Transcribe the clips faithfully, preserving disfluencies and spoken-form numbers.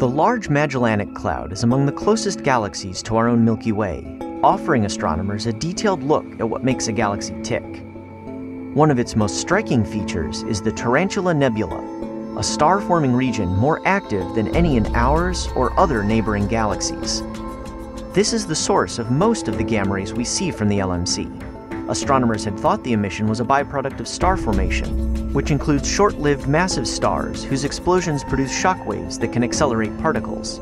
The Large Magellanic Cloud is among the closest galaxies to our own Milky Way, offering astronomers a detailed look at what makes a galaxy tick. One of its most striking features is the Tarantula Nebula, a star-forming region more active than any in ours or other neighboring galaxies. This is the source of most of the gamma rays we see from the L M C. Astronomers had thought the emission was a byproduct of star formation, which includes short-lived massive stars whose explosions produce shock waves that can accelerate particles.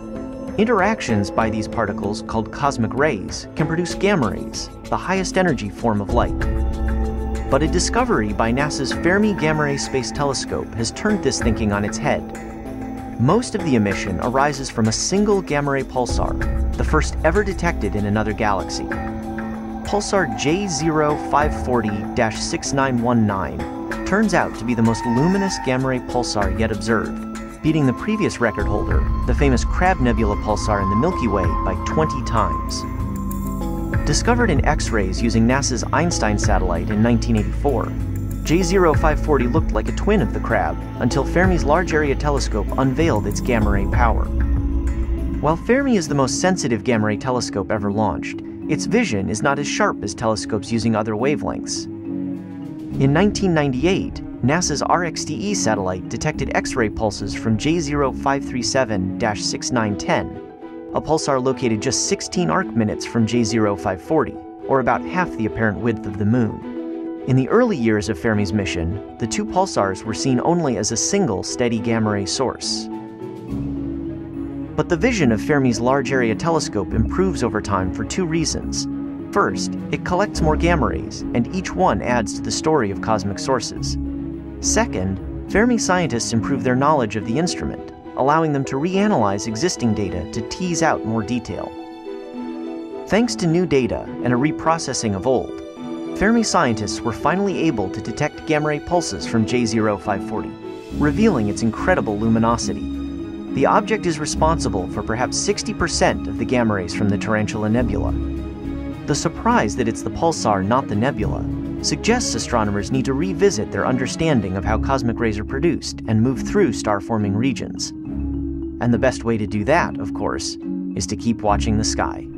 Interactions by these particles, called cosmic rays, can produce gamma rays, the highest energy form of light. But a discovery by NASA's Fermi Gamma-ray Space Telescope has turned this thinking on its head. Most of the emission arises from a single gamma-ray pulsar, the first ever detected in another galaxy. Pulsar J zero five four zero dash six nine one nine turns out to be the most luminous gamma-ray pulsar yet observed, beating the previous record holder, the famous Crab Nebula pulsar in the Milky Way, by twenty times. Discovered in X-rays using NASA's Einstein satellite in nineteen eighty-four, J zero five four zero looked like a twin of the Crab until Fermi's Large Area Telescope unveiled its gamma-ray power. While Fermi is the most sensitive gamma-ray telescope ever launched, its vision is not as sharp as telescopes using other wavelengths. In nineteen ninety-eight, NASA's R X T E satellite detected X-ray pulses from J zero five three seven dash six nine one zero, a pulsar located just sixteen arc minutes from J zero five four zero, or about half the apparent width of the Moon. In the early years of Fermi's mission, the two pulsars were seen only as a single steady gamma-ray source. But the vision of Fermi's Large Area Telescope improves over time for two reasons. First, it collects more gamma rays, and each one adds to the story of cosmic sources. Second, Fermi scientists improve their knowledge of the instrument, allowing them to reanalyze existing data to tease out more detail. Thanks to new data and a reprocessing of old, Fermi scientists were finally able to detect gamma-ray pulses from J zero five four zero, revealing its incredible luminosity. The object is responsible for perhaps sixty percent of the gamma rays from the Tarantula Nebula. The surprise that it's the pulsar, not the nebula, suggests astronomers need to revisit their understanding of how cosmic rays are produced and move through star-forming regions. And the best way to do that, of course, is to keep watching the sky.